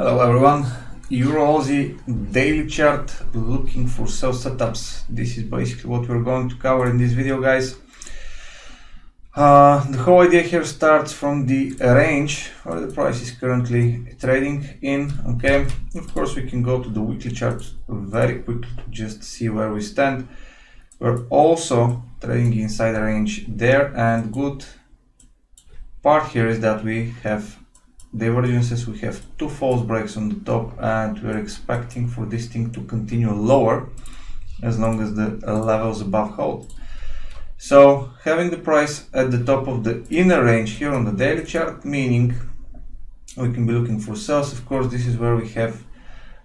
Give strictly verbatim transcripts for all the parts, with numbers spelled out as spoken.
Hello everyone, Euro Aussie daily chart looking for sell setups. This is basically what we're going to cover in this video, guys. Uh, the whole idea here starts from the range where the price is currently trading in. Okay, of course we can go to the weekly chart very quickly to just see where we stand. We're also trading inside the range there, and good part here is that we have divergences, we have two false breaks on the top, and we're expecting for this thing to continue lower as long as the levels above hold. So having the price at the top of the inner range here on the daily chart, meaning we can be looking for sells. Of course, this is where we have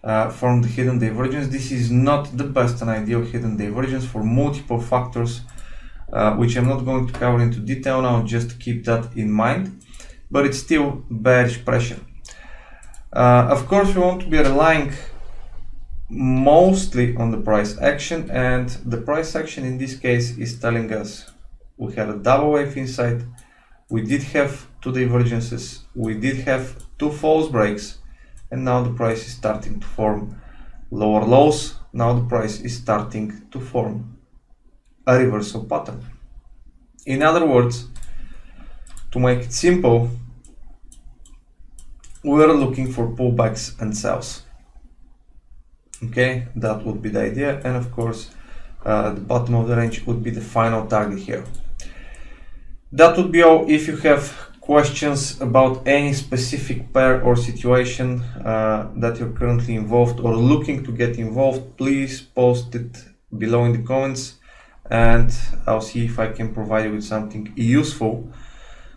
uh, formed the hidden divergence. This is not the best and ideal hidden divergence for multiple factors, uh, which I'm not going to cover into detail now, just keep that in mind. But it's still bearish pressure. Uh, of course, we want to be relying mostly on the price action, and the price action in this case is telling us we had a double wave inside, we did have two divergences, we did have two false breaks, and now the price is starting to form lower lows. Now the price is starting to form a reversal pattern. In other words, to make it simple, we are looking for pullbacks and sells. Okay, that would be the idea, and of course uh, the bottom of the range would be the final target here. That would be all. If you have questions about any specific pair or situation uh, that you're currently involved or looking to get involved, please post it below in the comments, and I'll see if I can provide you with something useful.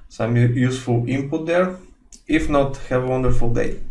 Some useful input there. If not, have a wonderful day.